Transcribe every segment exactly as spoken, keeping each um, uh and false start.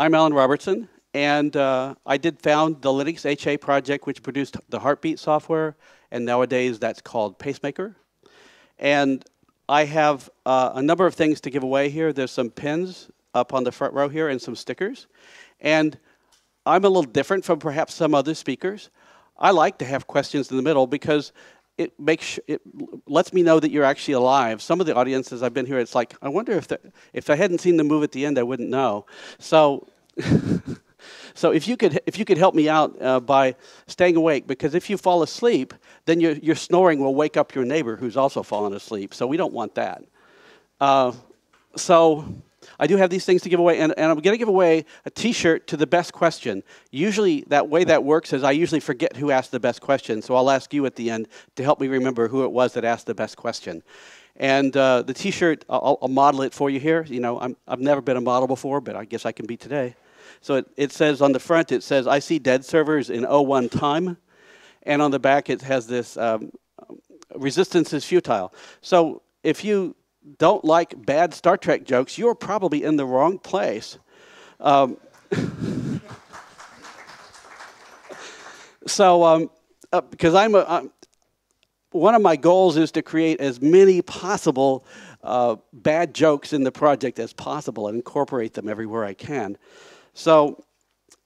I'm Alan Robertson, and uh, I did found the Linux H A project, which produced the Heartbeat software, and nowadays that's called Pacemaker. And I have uh, a number of things to give away here. There's some pins up on the front row here and some stickers. And I'm a little different from perhaps some other speakers. I like to have questions in the middle because it makes it lets me know that you're actually alive. Some of the audiences I've been here, it's like, I wonder if the, if I hadn't seen the move at the end, I wouldn't know. So, so if you could if you could help me out uh, by staying awake, because if you fall asleep, then your your snoring will wake up your neighbor who's also fallen asleep. So we don't want that. Uh, so. I do have these things to give away, and, and I'm going to give away a T-shirt to the best question. Usually, that way that works is I usually forget who asked the best question, so I'll ask you at the end to help me remember who it was that asked the best question. And uh, the T-shirt, I'll, I'll model it for you here. You know, I'm, I've never been a model before, but I guess I can be today. So it, it says on the front, it says, I see dead servers in oh one time, and on the back it has this, um, resistance is futile. So if you don't like bad Star Trek jokes, you're probably in the wrong place. Um, so, um, uh, because I'm, a, I'm, one of my goals is to create as many possible uh, bad jokes in the project as possible and incorporate them everywhere I can. So,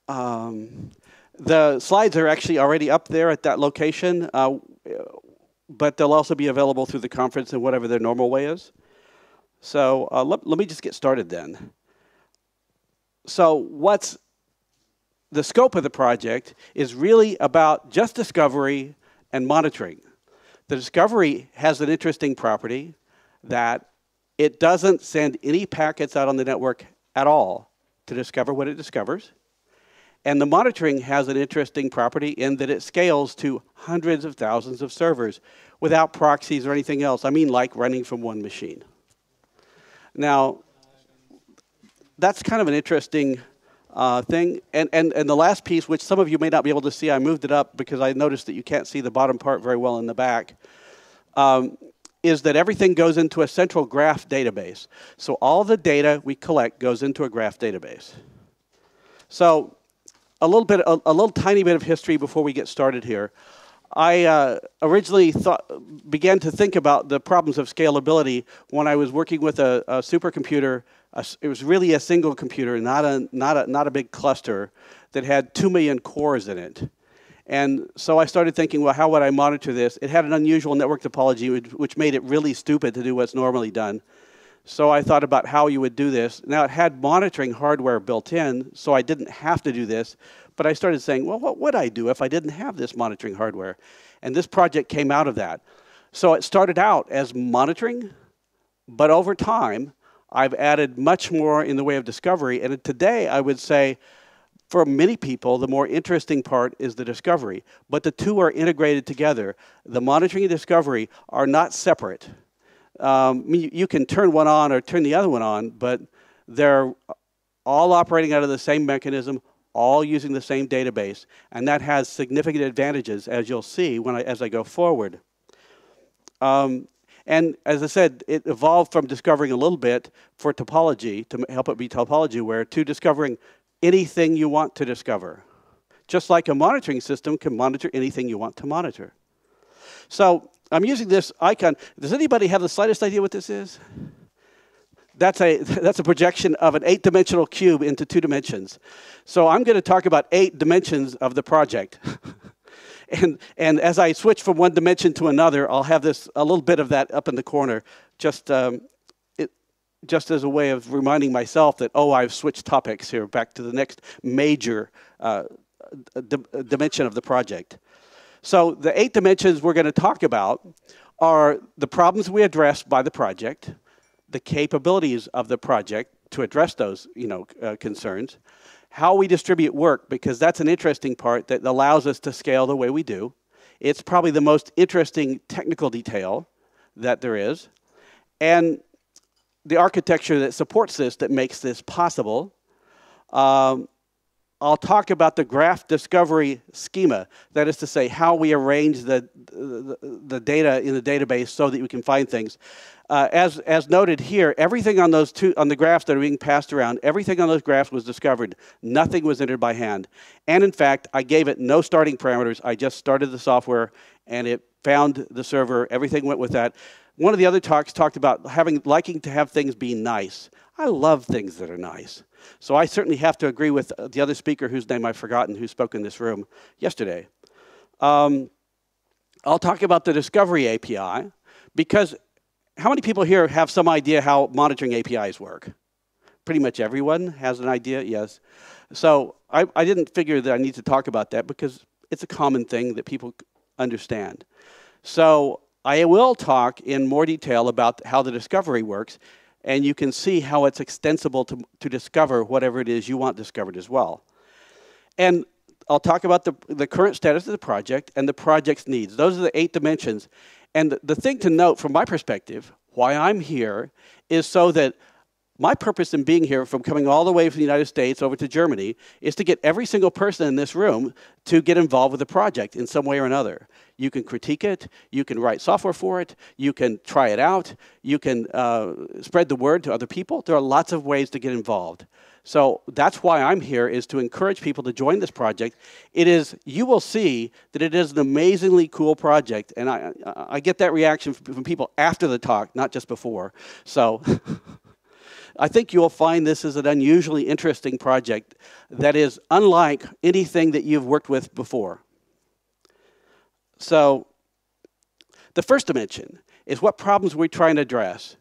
um, the slides are actually already up there at that location, uh, but they'll also be available through the conference in whatever their normal way is. So uh, let, let me just get started then. So what's the scope of the project is really about just discovery and monitoring. The discovery has an interesting property that it doesn't send any packets out on the network at all to discover what it discovers. And the monitoring has an interesting property in that it scales to hundreds of thousands of servers without proxies or anything else. I mean, like running from one machine. Now, that's kind of an interesting uh, thing. And, and, and the last piece, which some of you may not be able to see, I moved it up because I noticed that you can't see the bottom part very well in the back, um, is that everything goes into a central graph database. So all the data we collect goes into a graph database. So a little bit, a, a little tiny bit of history before we get started here. I uh, originally thought, began to think about the problems of scalability when I was working with a, a supercomputer. A, it was really a single computer, not a, not a, not a big cluster, that had two million cores in it. And so I started thinking, well, how would I monitor this? It had an unusual network topology, which, which made it really stupid to do what's normally done. So I thought about how you would do this. Now, it had monitoring hardware built in, so I didn't have to do this. But I started saying, well, what would I do if I didn't have this monitoring hardware? And this project came out of that. So it started out as monitoring, but over time, I've added much more in the way of discovery. And today, I would say, for many people, the more interesting part is the discovery. But the two are integrated together. The monitoring and discovery are not separate. Um, you, you can turn one on or turn the other one on, but they're all operating out of the same mechanism, all using the same database, and that has significant advantages, as you'll see when I, as I go forward. Um, and as I said, it evolved from discovering a little bit for topology, to help it be topology-aware, to discovering anything you want to discover. Just like a monitoring system can monitor anything you want to monitor. So I'm using this icon. Does anybody have the slightest idea what this is? That's a, that's a projection of an eight-dimensional cube into two dimensions. So I'm going to talk about eight dimensions of the project. and, and as I switch from one dimension to another, I'll have this a little bit of that up in the corner, just, um, it, just as a way of reminding myself that, oh, I've switched topics here back to the next major uh, di dimension of the project. So the eight dimensions we're going to talk about are the problems we address by the project, the capabilities of the project to address those, you know, uh, concerns, how we distribute work, because that's an interesting part that allows us to scale the way we do. It's probably the most interesting technical detail that there is, and the architecture that supports this, that makes this possible. Um, I'll talk about the graph discovery schema. That is to say, how we arrange the, the, the data in the database so that we can find things. Uh, as, as noted here, everything on those two, on the graphs that are being passed around, everything on those graphs was discovered. Nothing was entered by hand. And in fact, I gave it no starting parameters. I just started the software, and it found the server. Everything went with that. One of the other talks talked about having, liking to have things be nice. I love things that are nice. So I certainly have to agree with the other speaker, whose name I've forgotten, who spoke in this room yesterday. Um, I'll talk about the Discovery A P I, because how many people here have some idea how monitoring A P Is work? Pretty much everyone has an idea, yes. So I, I didn't figure that I need to talk about that, because it's a common thing that people understand. So I will talk in more detail about how the discovery works, and you can see how it's extensible to, to discover whatever it is you want discovered as well. And I'll talk about the, the current status of the project and the project's needs. Those are the eight dimensions. And the, the thing to note from my perspective, why I'm here, is so that my purpose in being here, from coming all the way from the United States over to Germany, is to get every single person in this room to get involved with the project in some way or another. You can critique it, you can write software for it, you can try it out, you can uh, spread the word to other people. There are lots of ways to get involved. So that's why I'm here, is to encourage people to join this project. It is, you will see that it is an amazingly cool project, and I, I get that reaction from people after the talk, not just before. So I think you'll find this is an unusually interesting project that is unlike anything that you've worked with before. So the first dimension is what problems we're trying to address.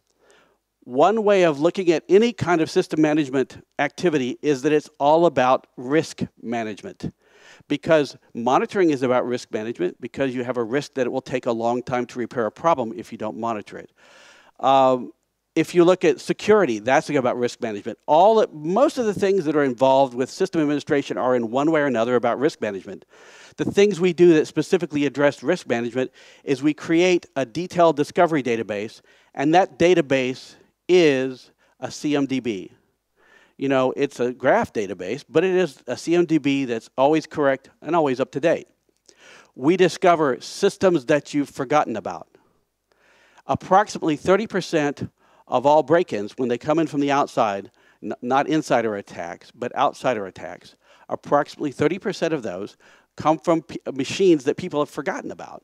One way of looking at any kind of system management activity is that it's all about risk management. Because monitoring is about risk management, because you have a risk that it will take a long time to repair a problem if you don't monitor it. Um, If you look at security, that's about risk management. All, most of the things that are involved with system administration are in one way or another about risk management. The things we do that specifically address risk management is we create a detailed discovery database, and that database is a C M D B. You know, it's a graph database, but it is a C M D B that's always correct and always up to date. We discover systems that you've forgotten about. Approximately thirty percent of all break-ins, when they come in from the outside, not insider attacks, but outsider attacks, approximately thirty percent of those come from p machines that people have forgotten about,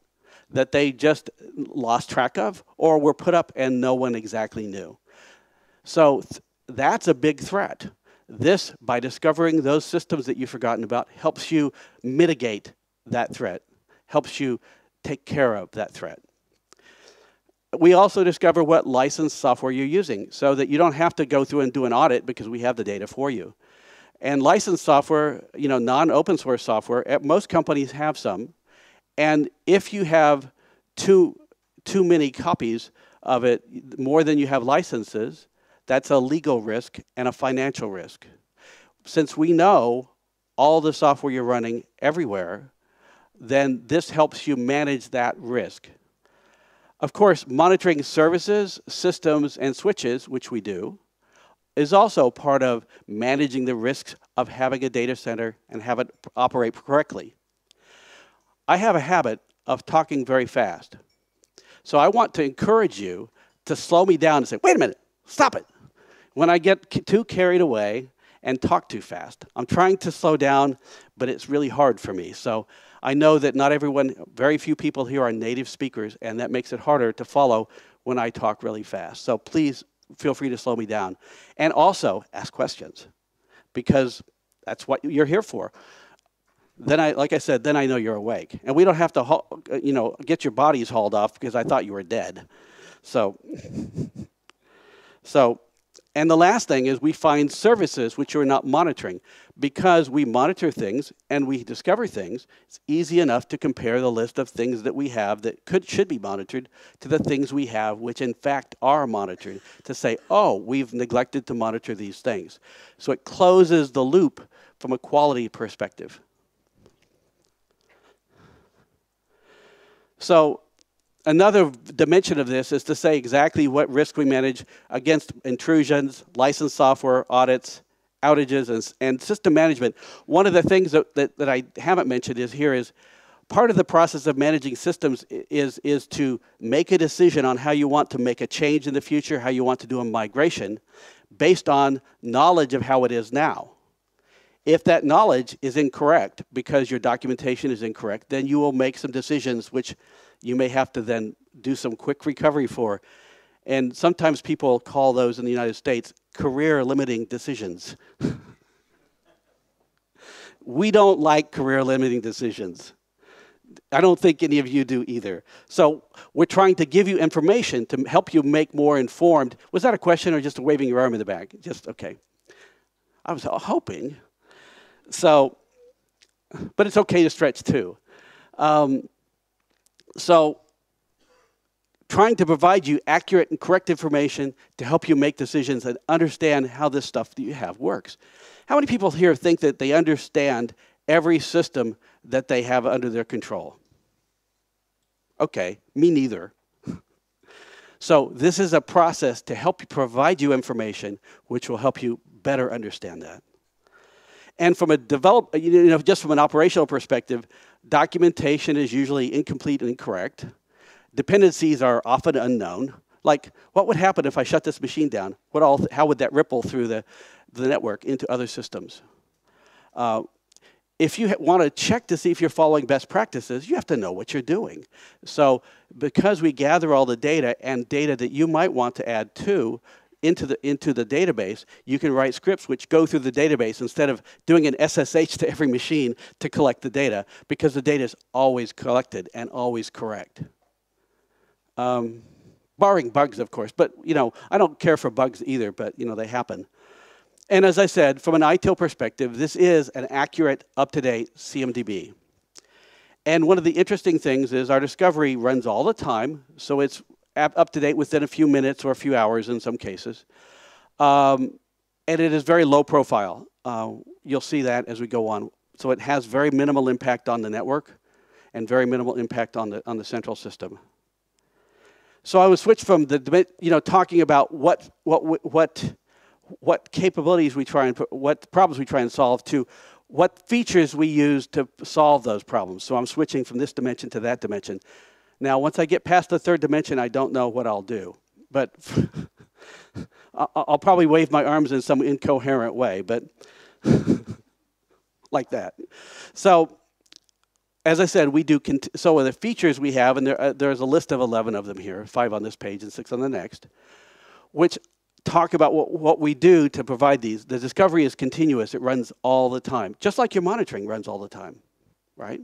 that they just lost track of or were put up and no one exactly knew. So th that's a big threat. This, by discovering those systems that you've forgotten about, helps you mitigate that threat, helps you take care of that threat. We also discover what licensed software you're using, so that you don't have to go through and do an audit, because we have the data for you. And licensed software, you know, non-open source software, at most companies have some. And if you have too, too many copies of it, more than you have licenses, that's a legal risk and a financial risk. Since we know all the software you're running everywhere, then this helps you manage that risk. Of course, monitoring services, systems, and switches, which we do, is also part of managing the risks of having a data center and have it operate correctly. I have a habit of talking very fast. So I want to encourage you to slow me down and say, wait a minute, stop it. When I get too carried away and talk too fast, I'm trying to slow down, but it's really hard for me. So I know that not everyone, very few people here are native speakers, and that makes it harder to follow when I talk really fast. So please feel free to slow me down. And also ask questions, because that's what you're here for. Then I, like I said, then I know you're awake. And we don't have to, you know, get your bodies hauled off because I thought you were dead. So, so, and the last thing is we find services which you're not monitoring. Because we monitor things and we discover things, it's easy enough to compare the list of things that we have that could, should be monitored to the things we have which in fact are monitored, to say, oh, we've neglected to monitor these things. So it closes the loop from a quality perspective. So another dimension of this is to say exactly what risk we manage against intrusions, licensed software, audits, outages and, and system management. One of the things that, that, that I haven't mentioned is here is part of the process of managing systems is, is to make a decision on how you want to make a change in the future, how you want to do a migration based on knowledge of how it is now. If that knowledge is incorrect because your documentation is incorrect, then you will make some decisions which you may have to then do some quick recovery for. And sometimes people call those in the United States career-limiting decisions. We don't like career-limiting decisions. I don't think any of you do either. So we're trying to give you information to help you make more informed. Was that a question or just waving your arm in the back? Just, okay. I was hoping. So, but it's okay to stretch too. Um, so trying to provide you accurate and correct information to help you make decisions and understand how this stuff that you have works. How many people here think that they understand every system that they have under their control? Okay, me neither. So this is a process to help provide you information which will help you better understand that. And from a develop, you know, just from an operational perspective, documentation is usually incomplete and incorrect. Dependencies are often unknown. Like, what would happen if I shut this machine down? What all? How would that ripple through the, the network into other systems? Uh, if you want to check to see if you're following best practices, you have to know what you're doing. So, because we gather all the data and data that you might want to add to, into the into the database, you can write scripts which go through the database instead of doing an S S H to every machine to collect the data, because the data is always collected and always correct. Um, barring bugs, of course, but you know, I don't care for bugs either, but you know, they happen. And as I said, from an I T I L perspective, this is an accurate, up-to-date C M D B. And one of the interesting things is our discovery runs all the time, so it's up to date within a few minutes or a few hours in some cases. Um, and it is very low profile. Uh, you'll see that as we go on. So it has very minimal impact on the network and very minimal impact on the, on the central system. So I would switch from the, you know, talking about what, what, what, what capabilities we try and put, what problems we try and solve to what features we use to solve those problems. So I'm switching from this dimension to that dimension. Now, once I get past the third dimension, I don't know what I'll do. But I'll probably wave my arms in some incoherent way, but like that. So, as I said, we do, cont so the features we have, and there, uh, there's a list of eleven of them here, five on this page and six on the next, which talk about what, what we do to provide these. The discovery is continuous. It runs all the time, just like your monitoring runs all the time, right?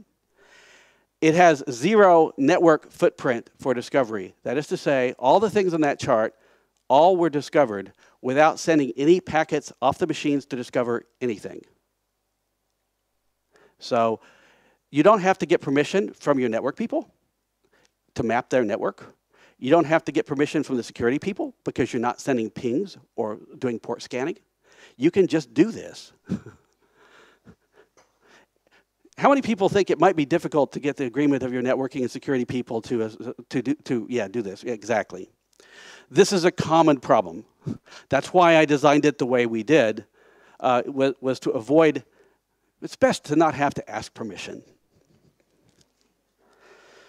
It has zero network footprint for discovery. That is to say, all the things on that chart, all were discovered without sending any packets off the machines to discover anything. So you don't have to get permission from your network people to map their network. You don't have to get permission from the security people because you're not sending pings or doing port scanning. You can just do this. How many people think it might be difficult to get the agreement of your networking and security people to, uh, to, do, to yeah, do this? Exactly. This is a common problem. That's why I designed it the way we did, uh, was, was to avoid, it's best to not have to ask permission.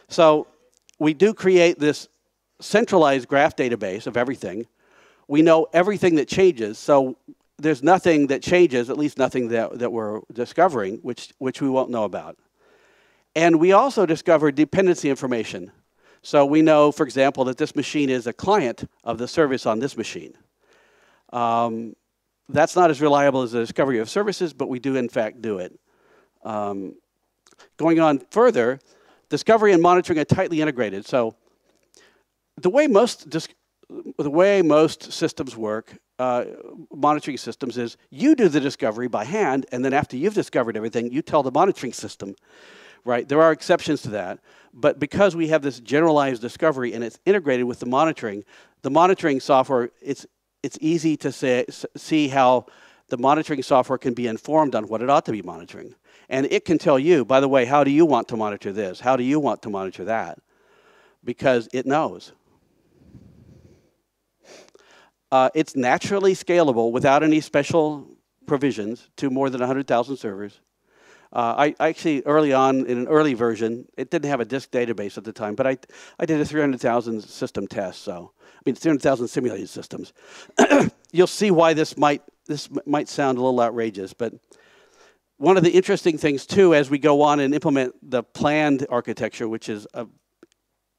So we do create this centralized graph database of everything. We know everything that changes. So there's nothing that changes, at least nothing that, that we're discovering, which, which we won't know about. And we also discover dependency information. So we know, for example, that this machine is a client of the service on this machine. Um, that's not as reliable as the discovery of services, but we do, in fact, do it. Um, going on further, discovery and monitoring are tightly integrated. So the way most dis the way most systems work, Uh, monitoring systems, is you do the discovery by hand, and then after you've discovered everything, you tell the monitoring system, right? There are exceptions to that, but because we have this generalized discovery and it's integrated with the monitoring, the monitoring software, it's, it's easy to say, see how the monitoring software can be informed on what it ought to be monitoring. And it can tell you, by the way, how do you want to monitor this? How do you want to monitor that? Because it knows. Uh, it's naturally scalable without any special provisions to more than one hundred thousand servers. Uh, I, I actually, early on, in an early version, it didn't have a disk database at the time, but I, I did a three hundred thousand system test, so, I mean, three hundred thousand simulated systems. You'll see why this might, this might sound a little outrageous, but one of the interesting things, too, as we go on and implement the planned architecture, which is a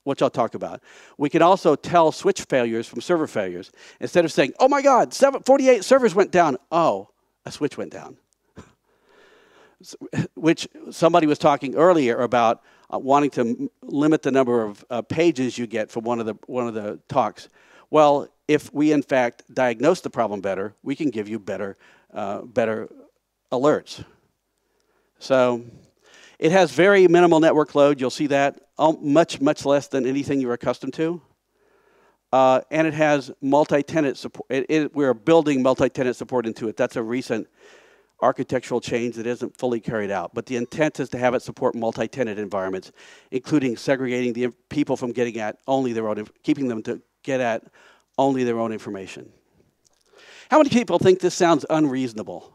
which I'll talk about, we can also tell switch failures from server failures. Instead of saying, oh my God, forty-eight servers went down. Oh, a switch went down. So, which somebody was talking earlier about uh, wanting to m limit the number of uh, pages you get from one of, the, one of the talks. Well, if we in fact diagnose the problem better, we can give you better, uh, better alerts. So it has very minimal network load. You'll see that. Much, much less than anything you're accustomed to. Uh, and it has multi-tenant support. It, it, we're building multi-tenant support into it. That's a recent architectural change that isn't fully carried out. But the intent is to have it support multi-tenant environments, including segregating the people from getting at only their own, keeping them to get at only their own information. How many people think this sounds unreasonable?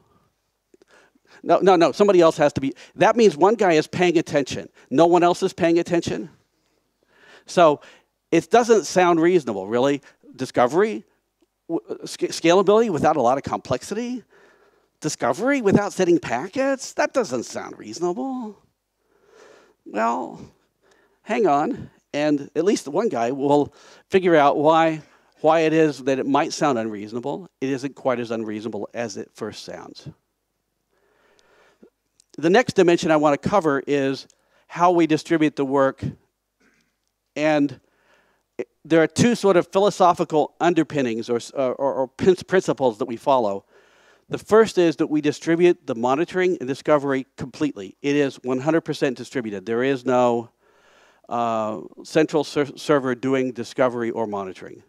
No, no, no, somebody else has to be. That means one guy is paying attention. No one else is paying attention. So it doesn't sound reasonable, really. Discovery, sc scalability without a lot of complexity. Discovery without setting packets, that doesn't sound reasonable. Well, hang on, and at least one guy will figure out why, why it is that it might sound unreasonable. It isn't quite as unreasonable as it first sounds. The next dimension I want to cover is how we distribute the work. And there are two sort of philosophical underpinnings or, or, or principles that we follow. The first is that we distribute the monitoring and discovery completely. It is one hundred percent distributed. There is no uh, central ser server doing discovery or monitoring.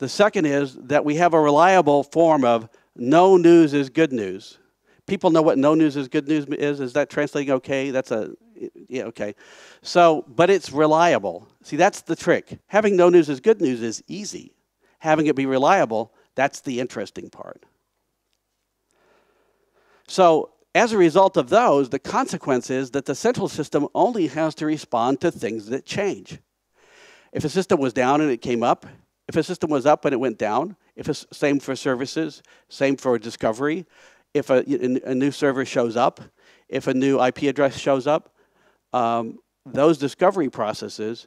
The second is that we have a reliable form of no news is good news. People know what no news is good news is. Is that translating okay? That's a, yeah, okay. So, but it's reliable. See, that's the trick. Having no news is good news is easy. Having it be reliable, that's the interesting part. So, as a result of those, the consequence is that the central system only has to respond to things that change. If a system was down and it came up, if a system was up and it went down, if it's same for services, same for discovery, if a, a new server shows up, if a new I P address shows up, um, those discovery processes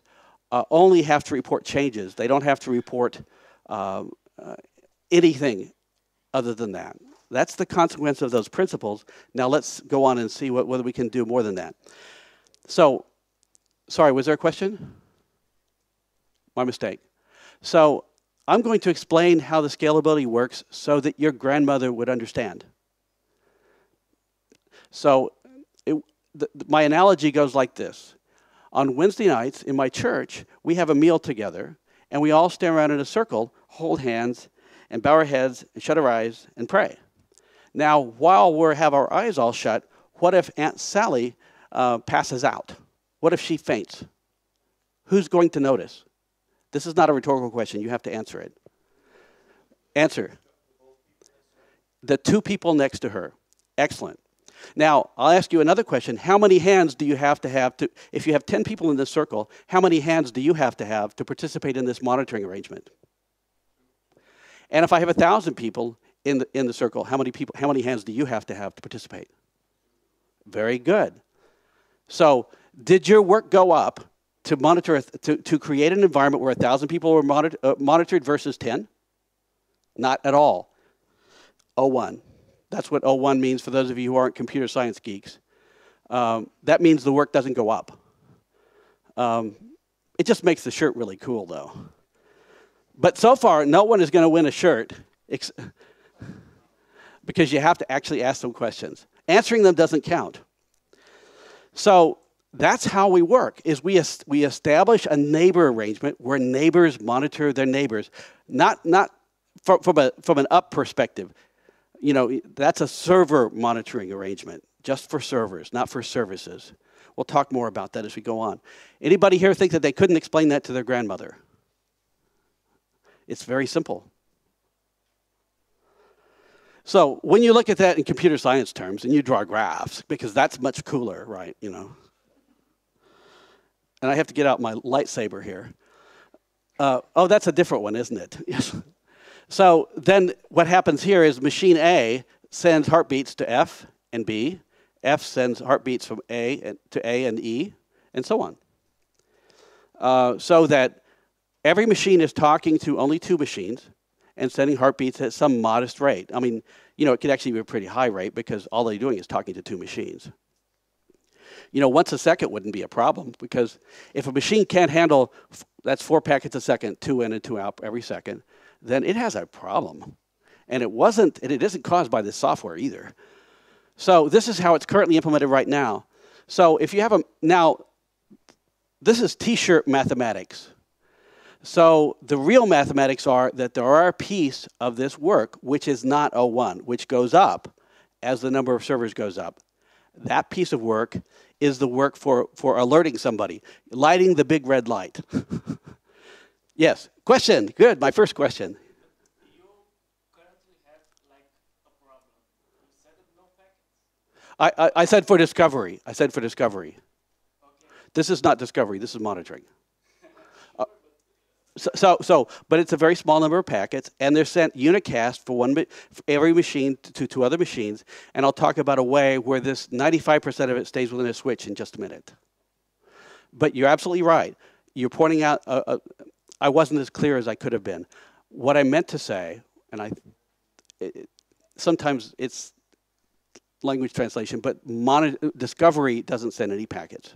uh, only have to report changes. They don't have to report uh, uh, anything other than that. That's the consequence of those principles. Now let's go on and see what, whether we can do more than that. So, sorry, was there a question? My mistake. So I'm going to explain how the scalability works so that your grandmother would understand. So it, th my analogy goes like this. On Wednesday nights in my church, we have a meal together, and we all stand around in a circle, hold hands, and bow our heads, and shut our eyes, and pray. Now, while we have our eyes all shut, what if Aunt Sally uh, passes out? What if she faints? Who's going to notice? This is not a rhetorical question. You have to answer it. Answer. The two people next to her. Excellent. Now, I'll ask you another question. How many hands do you have to have to, if you have ten people in this circle, how many hands do you have to have to participate in this monitoring arrangement? And if I have one thousand people in the, in the circle, how many people, how many hands do you have to have to participate? Very good. So, did your work go up to monitor, to, to create an environment where one thousand people were monitor, uh, monitored versus ten? Not at all. oh one. That's what oh one means for those of you who aren't computer science geeks. Um, that means the work doesn't go up. Um, it just makes the shirt really cool, though. But so far, no one is going to win a shirt because you have to actually ask some questions. Answering them doesn't count. So that's how we work, is we, est we establish a neighbor arrangement where neighbors monitor their neighbors, not, not from, from, a, from an up perspective. You know, that's a server monitoring arrangement, just for servers, not for services. We'll talk more about that as we go on. Anybody here think that they couldn't explain that to their grandmother? It's very simple. So when you look at that in computer science terms and you draw graphs, because that's much cooler, right? You know. And I have to get out my lightsaber here. Uh, oh, that's a different one, isn't it? Yes. So then what happens here is machine A sends heartbeats to F and B. F sends heartbeats from A and to A and E, and so on. Uh, so that every machine is talking to only two machines and sending heartbeats at some modest rate. I mean, you know, it could actually be a pretty high rate because all they're doing is talking to two machines. You know, once a second wouldn't be a problem because if a machine can't handle, f that's four packets a second, two in and two out every second, then it has a problem. And it wasn't, and it isn't caused by this software either. So this is how it's currently implemented right now. So if you have a, now, this is t-shirt mathematics. So the real mathematics are that there are a piece of this work which is not O one, which goes up as the number of servers goes up. That piece of work is the work for, for alerting somebody, lighting the big red light. Yes, question, good, my first question. You currently have like a problem. You said no packets? I, I, I said for discovery, I said for discovery. Okay. This is not discovery, this is monitoring. So, so, so, but it's a very small number of packets, and they're sent unicast for one, for every machine to, to, to other machines, and I'll talk about a way where this ninety-five percent of it stays within a switch in just a minute. But you're absolutely right. You're pointing out, uh, uh, I wasn't as clear as I could have been. What I meant to say, and I, it, sometimes it's language translation, but monitor, discovery doesn't send any packets.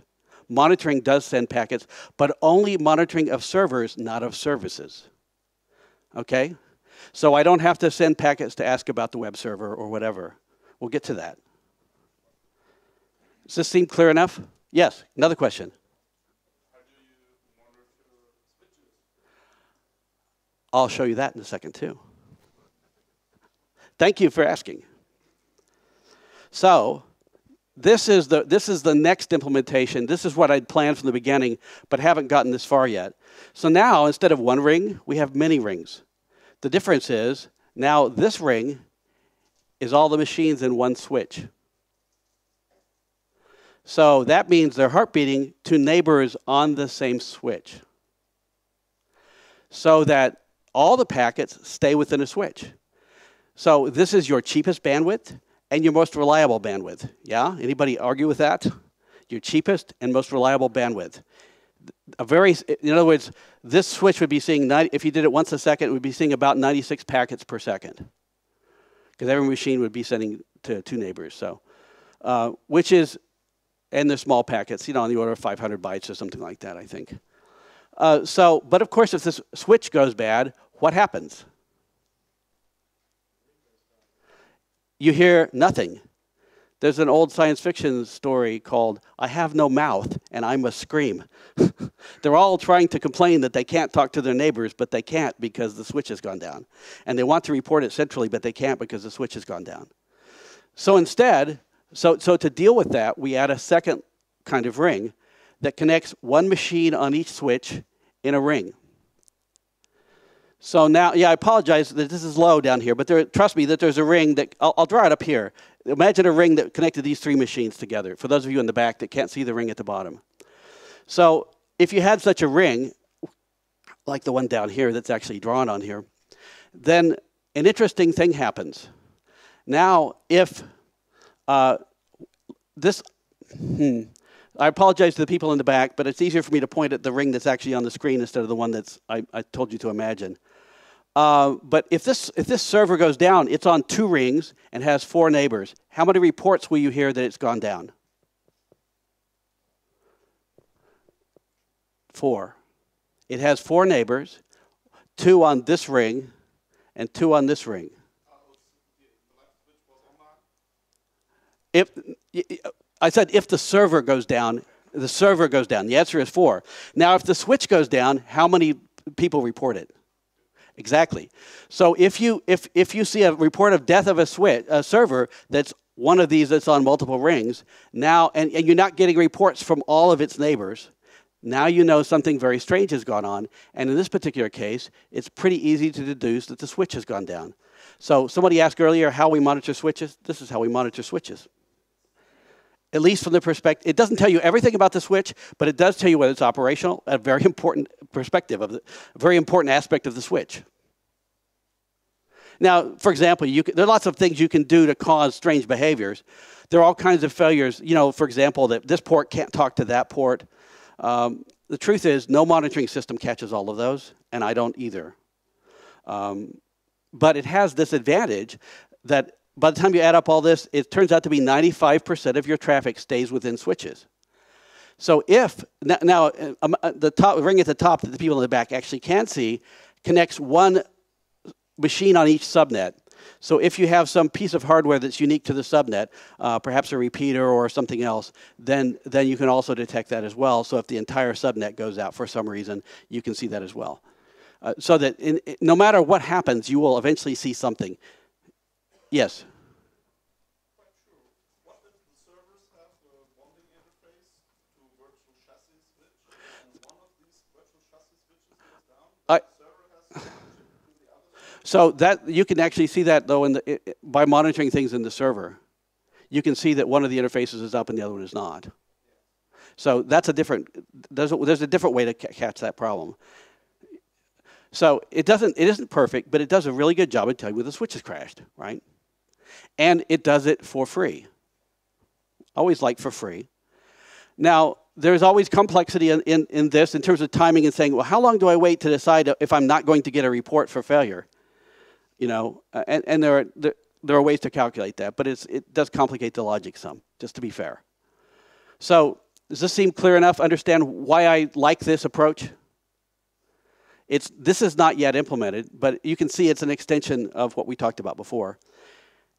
Monitoring does send packets, but only monitoring of servers, not of services. Okay? So I don't have to send packets to ask about the web server or whatever. We'll get to that. Does this seem clear enough? Yes, another question. How do you monitor switches? I'll show you that in a second, too. Thank you for asking. So, This is, the, this is the next implementation. This is what I'd planned from the beginning, but haven't gotten this far yet. So now, instead of one ring, we have many rings. The difference is, now this ring is all the machines in one switch. So that means they're heartbeating to neighbors on the same switch. So that all the packets stay within a switch. So this is your cheapest bandwidth and your most reliable bandwidth. Yeah? Anybody argue with that? Your cheapest and most reliable bandwidth. A very, in other words, this switch would be seeing, ninety, if you did it once a second, it would be seeing about ninety-six packets per second. Because every machine would be sending to two neighbors. So, uh, which is, and they're small packets, you know, on the order of five hundred bytes or something like that, I think. Uh, so, but of course, if this switch goes bad, what happens? You hear nothing. There's an old science fiction story called I Have No Mouth and I Must Scream. They're all trying to complain that they can't talk to their neighbors, but they can't because the switch has gone down. And they want to report it centrally, but they can't because the switch has gone down. So instead, so, so to deal with that, we add a second kind of ring that connects one machine on each switch in a ring. So now, yeah, I apologize that this is low down here, but there, trust me that there's a ring that, I'll, I'll draw it up here. Imagine a ring that connected these three machines together, for those of you in the back that can't see the ring at the bottom. So if you had such a ring, like the one down here that's actually drawn on here, then an interesting thing happens. Now, if uh, this, hmm, I apologize to the people in the back, but it's easier for me to point at the ring that's actually on the screen instead of the one that's I, I told you to imagine. Uh, but if this, if this server goes down, it's on two rings and has four neighbors. How many reports will you hear that it's gone down? Four. It has four neighbors, two on this ring and two on this ring. If, I said if the server goes down, the server goes down. The answer is four. Now, if the switch goes down, how many people report it? Exactly. So if you if if you see a report of death of a switch a server that's one of these that's on multiple rings now, and, and you're not getting reports from all of its neighbors, now you know something very strange has gone on. And in this particular case, it's pretty easy to deduce that the switch has gone down. So somebody asked earlier how we monitor switches. This is how we monitor switches. At least from the perspective, it doesn't tell you everything about the switch, but it does tell you whether it's operational, a very important perspective of the, a very important aspect of the switch. Now, for example, you can, there are lots of things you can do to cause strange behaviors. There are all kinds of failures. You know, for example, that this port can't talk to that port. Um, the truth is, no monitoring system catches all of those, and I don't either. Um, but it has this advantage that by the time you add up all this, it turns out to be ninety-five percent of your traffic stays within switches. So if, now, the top, ring at the top that the people in the back actually can see connects one machine on each subnet. So if you have some piece of hardware that's unique to the subnet, uh, perhaps a repeater or something else, then, then you can also detect that as well. So if the entire subnet goes out for some reason, you can see that as well. Uh, so that in, in, no matter what happens, you will eventually see something. Yes? What if the servers have a bonding interface to virtual chassis switch, and one of these virtual chassis switches goes down, I, the server has to switch to the other? So that, you can actually see that, though, in the, it, it, by monitoring things in the server. You can see that one of the interfaces is up and the other one is not. So that's a different, there's a, there's a different way to ca catch that problem. So it, doesn't, it isn't perfect, but it does a really good job of telling you when the switch has crashed, right? And it does it for free. Always like for free. Now, there's always complexity in, in, in this in terms of timing and saying, well, how long do I wait to decide if I'm not going to get a report for failure? You know, and, and there, are, there, there are ways to calculate that, but it's, it does complicate the logic some, just to be fair. So does this seem clear enough? Understand why I like this approach? It's, this is not yet implemented, but you can see it's an extension of what we talked about before.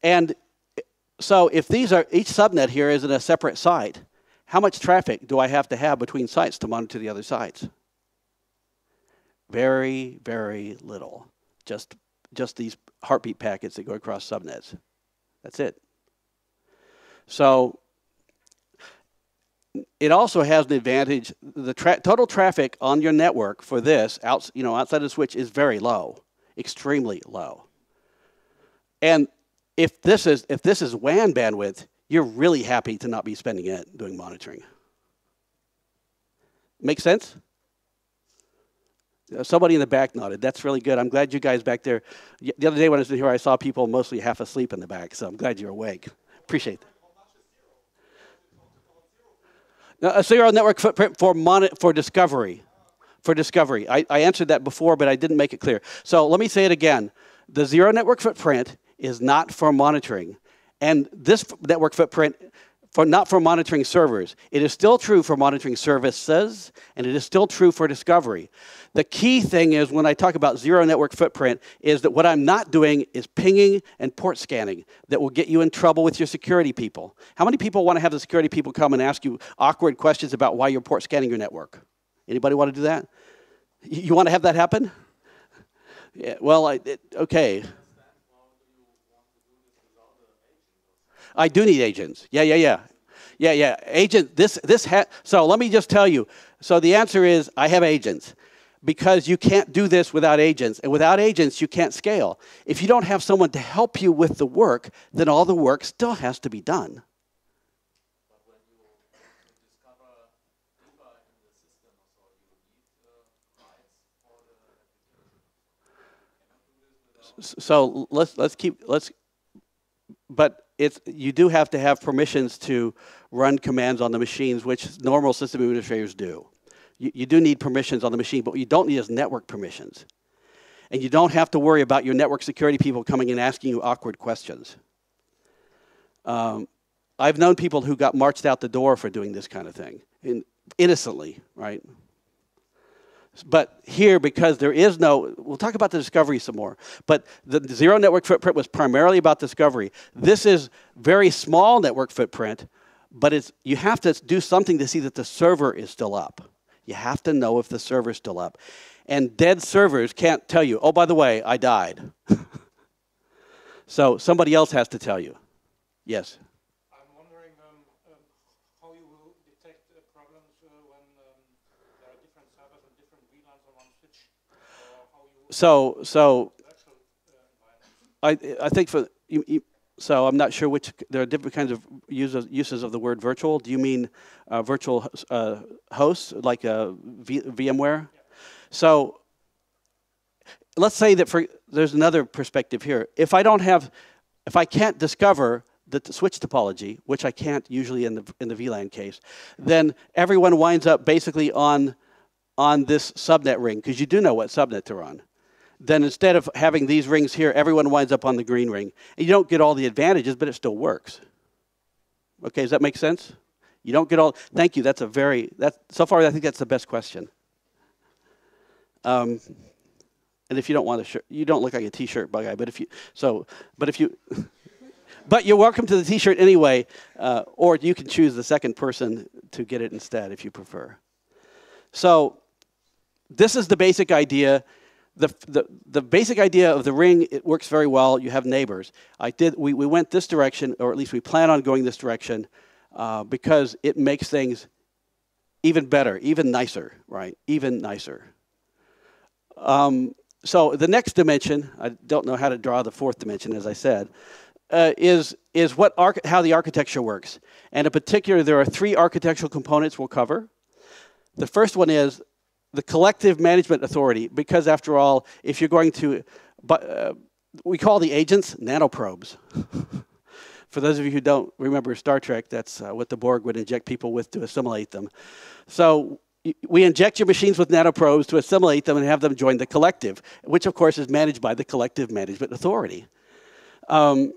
And so if these are, each subnet here is in a separate site, how much traffic do I have to have between sites to monitor the other sites? Very, very little. Just, just these heartbeat packets that go across subnets. That's it. So it also has the advantage, the tra total traffic on your network for this, out, you know, outside of the switch is very low, extremely low. And if this is, if this is W A N bandwidth, you're really happy to not be spending it doing monitoring. Make sense? Somebody in the back nodded. That's really good. I'm glad you guys back there. The other day when I was in here, I saw people mostly half asleep in the back, so I'm glad you're awake. Appreciate that. Now, a zero network footprint for, mon for discovery. For discovery. I, I answered that before, but I didn't make it clear. So let me say it again. The zero network footprint is not for monitoring. And this network footprint, for not for monitoring servers. It is still true for monitoring services, and it is still true for discovery. The key thing is when I talk about zero network footprint is that what I'm not doing is pinging and port scanning that will get you in trouble with your security people. How many people want to have the security people come and ask you awkward questions about why you're port scanning your network? Anybody want to do that? You want to have that happen? Yeah, well, I, it, okay. I do need agents. Yeah, yeah, yeah. Yeah, yeah. Agent, this, this ha so let me just tell you. So the answer is I have agents because you can't do this without agents. And without agents, you can't scale. If you don't have someone to help you with the work, then all the work still has to be done. But when you discover Luba in the system, so you need rights for the application. So let's, let's keep, let's, but. It's, you do have to have permissions to run commands on the machines, which normal system administrators do. You, you do need permissions on the machine, but what you don't need is network permissions. And you don't have to worry about your network security people coming and asking you awkward questions. Um, I've known people who got marched out the door for doing this kind of thing, in, innocently, right? But here, because there is no, we'll talk about the discovery some more, but the zero network footprint was primarily about discovery. This is very small network footprint, but it's, you have to do something to see that the server is still up. You have to know if the server is still up. And dead servers can't tell you, oh, by the way, I died. So somebody else has to tell you. Yes? So, so I, I think for, you, you, so I'm not sure which, there are different kinds of uses, uses of the word virtual. Do you mean uh, virtual uh, hosts, like uh, v VMware? Yeah. So let's say that for, there's another perspective here. If I don't have, if I can't discover the switch topology, which I can't usually in the, in the V LAN case, then everyone winds up basically on, on this subnet ring, because you do know what subnet they're on. Then instead of having these rings here, everyone winds up on the green ring. And you don't get all the advantages, but it still works. Okay, does that make sense? You don't get all, thank you, that's a very, that's, so far I think that's the best question. Um, and if you don't want a shirt, you don't look like a t-shirt bug eye, but if you, so, but if you, but you're welcome to the t-shirt anyway, uh, or you can choose the second person to get it instead if you prefer. So this is the basic idea. The, the, the basic idea of the ring, it works very well. You have neighbors. I did, we, we went this direction, or at least we plan on going this direction, uh, because it makes things even better, even nicer, right? Even nicer. Um, so the next dimension, I don't know how to draw the fourth dimension, as I said, uh, is, is what how the architecture works. And in particular, there are three architectural components we'll cover. The first one is the collective management authority, because after all, if you're going to, uh, we call the agents nanoprobes. For those of you who don't remember Star Trek, that's uh, what the Borg would inject people with to assimilate them. So we inject your machines with nanoprobes to assimilate them and have them join the collective, which of course is managed by the collective management authority. Um,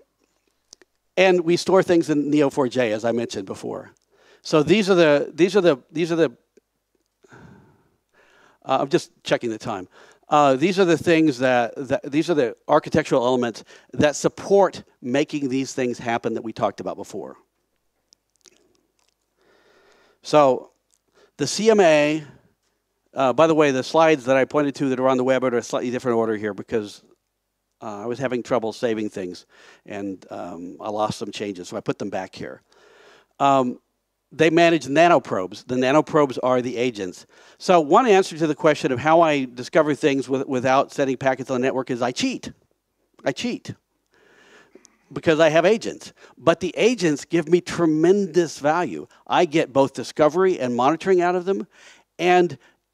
and we store things in Neo four J, as I mentioned before. So these are the, these are the, these are the, Uh, I'm just checking the time. Uh, these are the things that, that, these are the architectural elements that support making these things happen that we talked about before. So the C M A, uh, by the way, the slides that I pointed to that are on the web are in a slightly different order here because uh, I was having trouble saving things and um, I lost some changes, so I put them back here. Um, They manage nanoprobes. The nanoprobes are the agents. So one answer to the question of how I discover things with, without sending packets on the network is I cheat. I cheat because I have agents. But the agents give me tremendous value. I get both discovery and monitoring out of them, and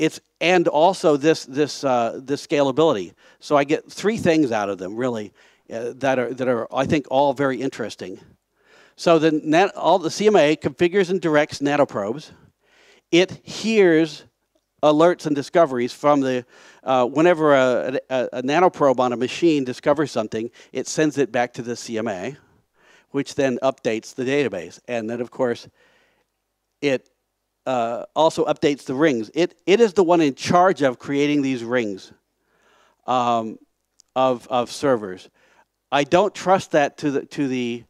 it's and also this this uh, this scalability. So I get three things out of them really uh, that are that are I think all very interesting. So the, nat all the C M A configures and directs nanoprobes. It hears alerts and discoveries from the, uh, whenever a, a, a nanoprobe on a machine discovers something, it sends it back to the C M A, which then updates the database. And then, of course, it uh, also updates the rings. It, it is the one in charge of creating these rings um, of, of servers. I don't trust that to the, to the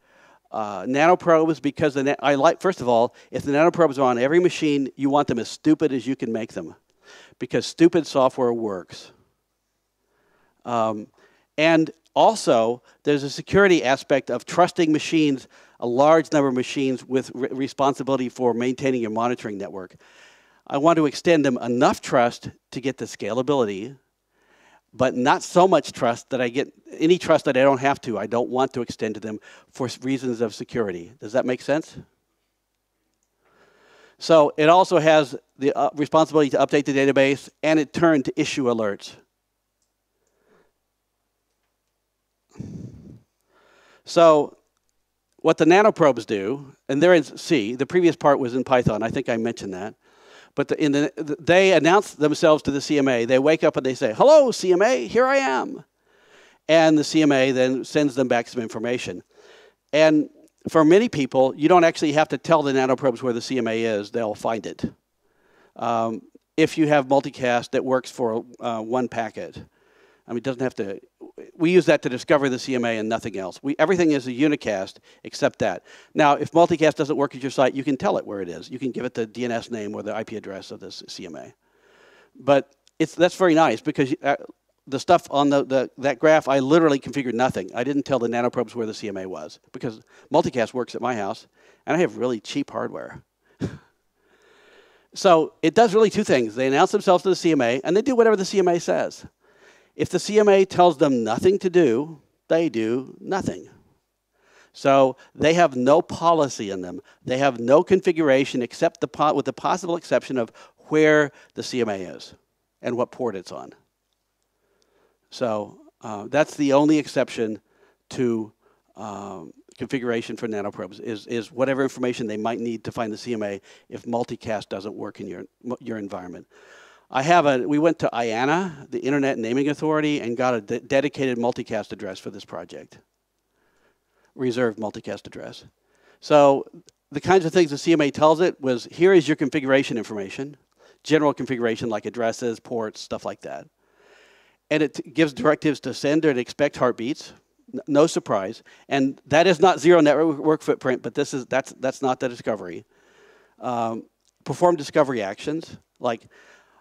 Uh, nanoprobes because the na I like, first of all, if the nanoprobes are on every machine, you want them as stupid as you can make them because stupid software works. Um, and also, there's a security aspect of trusting machines, a large number of machines with re responsibility for maintaining your monitoring network. I want to extend them enough trust to get the scalability, but not so much trust that I get, any trust that I don't have to, I don't want to extend to them for reasons of security. Does that make sense? So it also has the uh, responsibility to update the database, and it turned to issue alerts. So what the nanoprobes do, and they're in C, the previous part was in Python, I think I mentioned that. But the, in the, they announce themselves to the C M A. They wake up and they say, hello, C M A, here I am. And the C M A then sends them back some information. And for many people, you don't actually have to tell the nanoprobes where the C M A is. They'll find it. Um, if you have multicast that works for uh, one packet. I mean, it doesn't have to. We use that to discover the C M A and nothing else. We, everything is a unicast except that. Now, if multicast doesn't work at your site, you can tell it where it is. You can give it the D N S name or the I P address of the C M A. But it's, that's very nice because uh, the stuff on the, the, that graph, I literally configured nothing. I didn't tell the nanoprobes where the C M A was because multicast works at my house, and I have really cheap hardware. So it does really two things. They announce themselves to the C M A, and they do whatever the C M A says. If the C M A tells them nothing to do, they do nothing. So they have no policy in them. They have no configuration except the po with the possible exception of where the C M A is and what port it's on. So uh, that's the only exception to um, configuration for nanoprobes is, is whatever information they might need to find the C M A if multicast doesn't work in your, your environment. I have a, we went to I A N A, the Internet Naming Authority, and got a de dedicated multicast address for this project. Reserved multicast address. So the kinds of things the C M A tells it was, here is your configuration information, general configuration like addresses, ports, stuff like that. And it gives directives to send and expect heartbeats, no surprise. And that is not zero network footprint, but this is, that's, that's not the discovery. Um, perform discovery actions, like,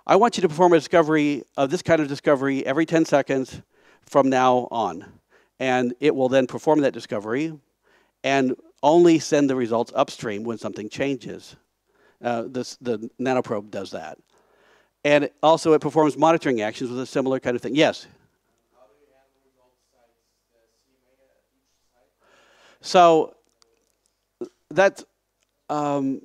I want you to perform a discovery of this kind of discovery every ten seconds from now on. And it will then perform that discovery and only send the results upstream when something changes. Uh, this, the nanoprobe does that. And it also it performs monitoring actions with a similar kind of thing. Yes? How do you have the results sites, the C M A at each site? So that's, um,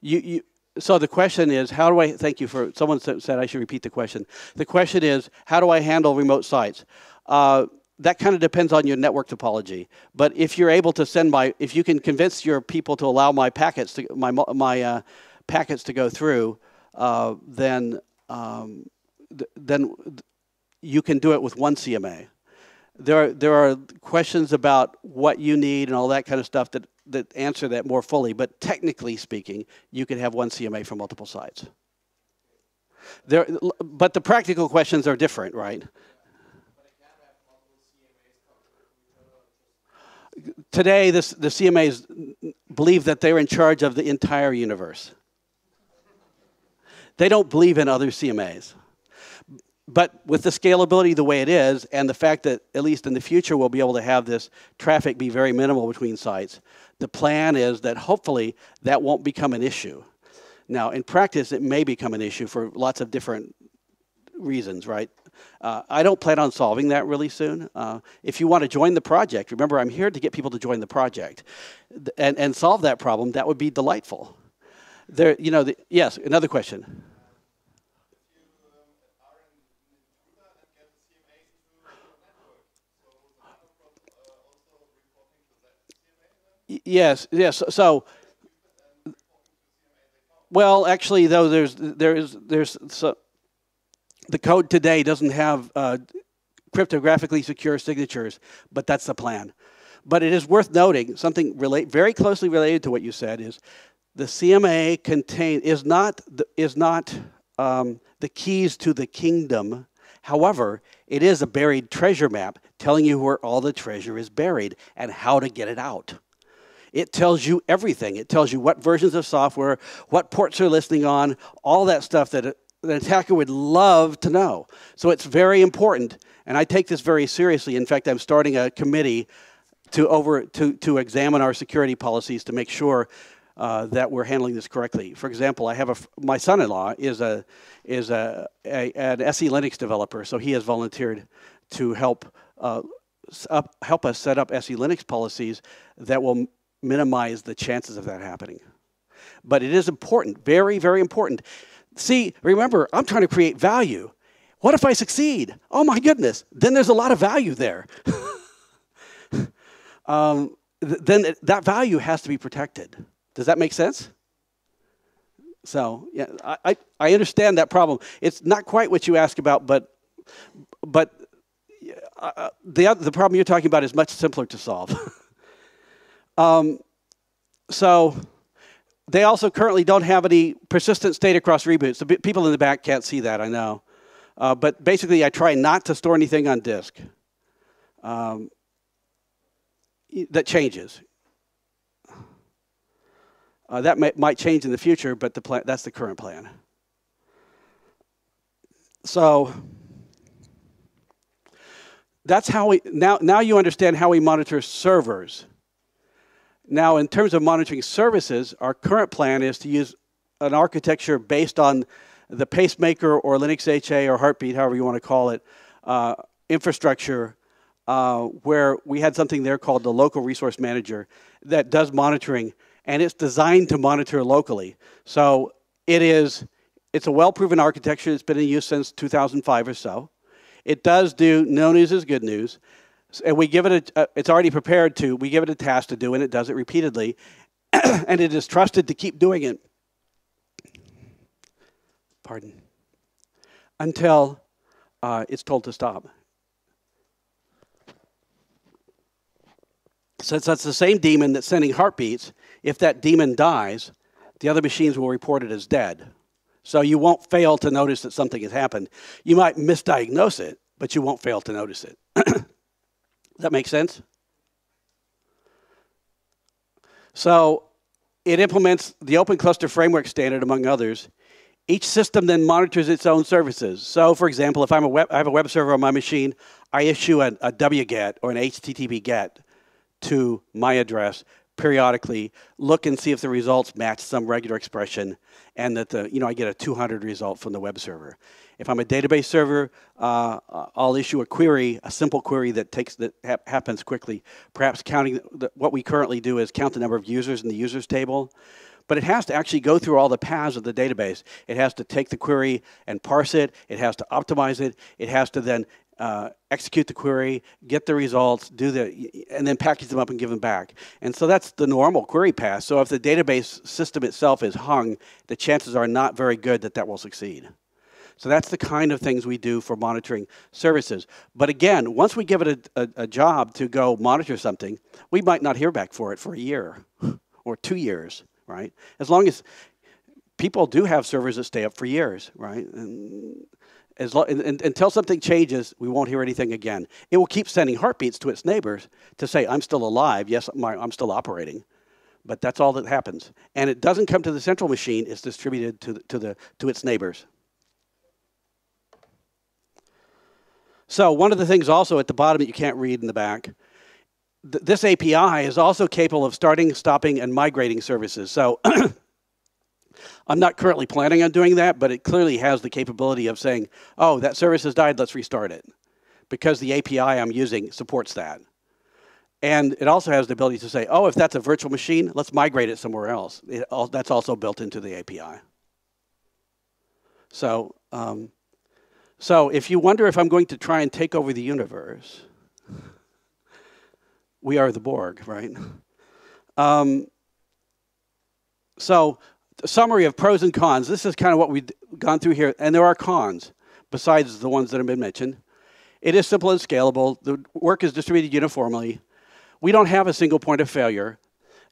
you, you, So the question is, how do I, thank you for, someone said I should repeat the question. The question is, how do I handle remote sites? Uh, that kind of depends on your network topology. But if you're able to send my, if you can convince your people to allow my packets to, my, my uh, packets to go through, uh, then, um, th then you can do it with one C M A. There are, there are questions about what you need and all that kind of stuff that, that answer that more fully, but technically speaking, you can have one C M A for multiple sites. There, but the practical questions are different, right? Today, this, the C M As believe that they're in charge of the entire universe. They don't believe in other C M As. But with the scalability the way it is, and the fact that at least in the future we'll be able to have this traffic be very minimal between sites, the plan is that hopefully that won't become an issue. Now, in practice, it may become an issue for lots of different reasons, right? Uh, I don't plan on solving that really soon. Uh, if you want to join the project, remember I'm here to get people to join the project and, and solve that problem, that would be delightful. There, you know, the, yes, another question. Yes, yes. So, well, actually, though, there's there is there's so the code today doesn't have uh, cryptographically secure signatures, but that's the plan. But it is worth noting something relate very closely related to what you said is the C M A contain is not the, is not um, the keys to the kingdom. However, it is a buried treasure map telling you where all the treasure is buried and how to get it out. It tells you everything. It tells you what versions of software, what ports are listening on, all that stuff that an attacker would love to know. So it's very important, and I take this very seriously. In fact, I'm starting a committee to over to to examine our security policies to make sure uh, that we're handling this correctly. For example, I have a my son-in-law is a is a, a an S E Linux developer, so he has volunteered to help uh, up, help us set up S E Linux policies that will minimize the chances of that happening. But it is important, very, very important. See, remember, I'm trying to create value. What if I succeed? Oh my goodness, then there's a lot of value there. um, th then it, that value has to be protected. Does that make sense? So, yeah, I, I, I understand that problem. It's not quite what you asked about, but, but uh, the, the problem you're talking about is much simpler to solve. Um, so they also currently don't have any persistent state across reboots. The people in the back can't see that, I know. Uh, but basically, I try not to store anything on disk um, that changes. Uh, that may, might change in the future, but the plan, that's the current plan. So that's how we, now, now you understand how we monitor servers. Now, in terms of monitoring services, our current plan is to use an architecture based on the Pacemaker or Linux H A or Heartbeat, however you want to call it, uh, infrastructure uh, where we had something there called the Local Resource Manager that does monitoring, and it's designed to monitor locally. So it is, it's a well-proven architecture. It's been in use since two thousand five or so. It does do no news is good news. And we give it a, uh, it's already prepared to, we give it a task to do, and it does it repeatedly. And it is trusted to keep doing it. Pardon. Until uh, it's told to stop. Since that's the same daemon that's sending heartbeats, if that daemon dies, the other machines will report it as dead. So you won't fail to notice that something has happened. You might misdiagnose it, but you won't fail to notice it. Does that make sense? So it implements the Open Cluster Framework standard, among others. Each system then monitors its own services. So, for example, if I'm a web, I have a web server on my machine, I issue a, a W GET or an H T T P GET to my address periodically, look and see if the results match some regular expression, and that the you know I get a two hundred result from the web server. If I'm a database server, uh, I'll issue a query, a simple query that takes that ha happens quickly. Perhaps counting the, the, what we currently do is count the number of users in the users table, but it has to actually go through all the paths of the database. It has to take the query and parse it. It has to optimize it. It has to then Uh, execute the query, get the results, do the, and then package them up and give them back. And so that's the normal query path. So if the database system itself is hung, the chances are not very good that that will succeed. So that's the kind of things we do for monitoring services. But again, once we give it a, a, a job to go monitor something, we might not hear back for it for a year or two years, right? As long as people do have servers that stay up for years, right? And, As lo and, and, until something changes, we won't hear anything again. It will keep sending heartbeats to its neighbors to say, I'm still alive, yes, my, I'm still operating. But that's all that happens. And it doesn't come to the central machine, it's distributed to, the, to, the, to its neighbors. So one of the things also at the bottom that you can't read in the back, th this A P I is also capable of starting, stopping, and migrating services. So I'm not currently planning on doing that, but it clearly has the capability of saying, oh, that service has died, let's restart it, because the A P I I'm using supports that. And it also has the ability to say, oh, if that's a virtual machine, let's migrate it somewhere else. It all, that's also built into the A P I. So, um, so if you wonder if I'm going to try and take over the universe, we are the Borg, right? Um, so... A summary of pros and cons. This is kind of what we've gone through here, and there are cons besides the ones that have been mentioned. It is simple and scalable. The work is distributed uniformly. We don't have a single point of failure.